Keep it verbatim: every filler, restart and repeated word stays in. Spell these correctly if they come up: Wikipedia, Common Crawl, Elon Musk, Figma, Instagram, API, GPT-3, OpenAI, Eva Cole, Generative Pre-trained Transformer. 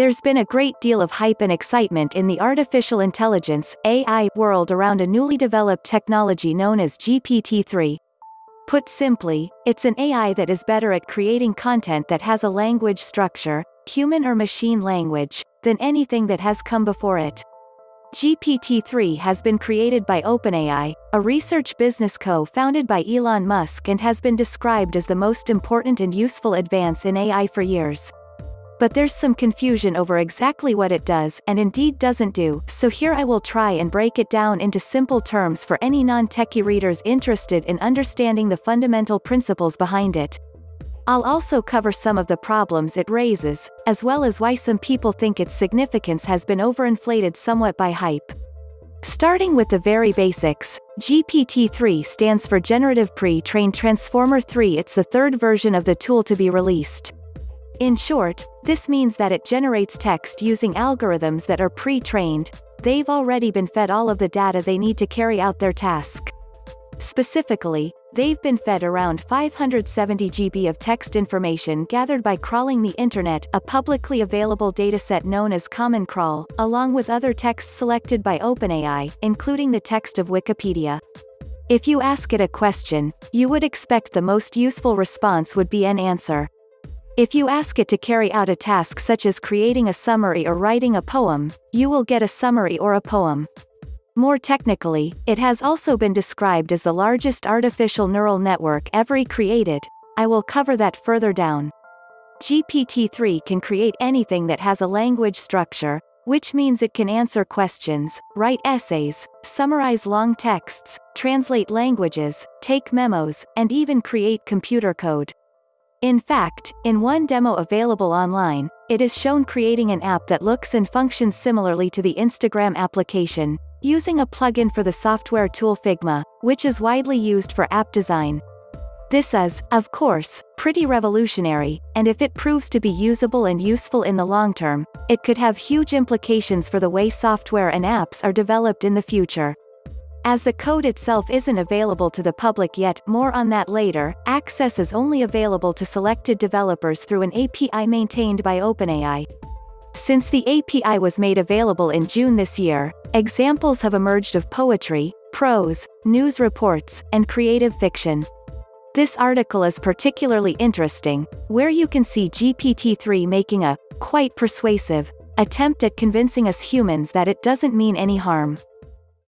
There's been a great deal of hype and excitement in the artificial intelligence A I world around a newly developed technology known as G P T three. Put simply, it's an A I that is better at creating content that has a language structure, human or machine language, than anything that has come before it. G P T three has been created by OpenAI, a research business co-founded by Elon Musk, and has been described as the most important and useful advance in A I for years. But there's some confusion over exactly what it does and indeed doesn't do, so here I will try and break it down into simple terms for any non-techie readers interested in understanding the fundamental principles behind it. I'll also cover some of the problems it raises, as well as why some people think its significance has been overinflated somewhat by hype. Starting with the very basics, G P T three stands for Generative Pre-trained Transformer three. It's the third version of the tool to be released. In short, this means that it generates text using algorithms that are pre-trained. They've already been fed all of the data they need to carry out their task. Specifically, they've been fed around five hundred seventy gigabytes of text information gathered by crawling the internet, a publicly available dataset known as Common Crawl, along with other texts selected by OpenAI, including the text of Wikipedia. If you ask it a question, you would expect the most useful response would be an answer. If you ask it to carry out a task such as creating a summary or writing a poem, you will get a summary or a poem. More technically, it has also been described as the largest artificial neural network ever created. I will cover that further down. G P T three can create anything that has a language structure, which means it can answer questions, write essays, summarize long texts, translate languages, take memos, and even create computer code. In fact, in one demo available online, it is shown creating an app that looks and functions similarly to the Instagram application, using a plugin for the software tool Figma, which is widely used for app design. This is, of course, pretty revolutionary, and if it proves to be usable and useful in the long term, it could have huge implications for the way software and apps are developed in the future. As the code itself isn't available to the public yet, more on that later, access is only available to selected developers through an A P I maintained by OpenAI. Since the A P I was made available in June this year, examples have emerged of poetry, prose, news reports, and creative fiction. This article is particularly interesting, where you can see G P T three making a, quite persuasive, attempt at convincing us humans that it doesn't mean any harm.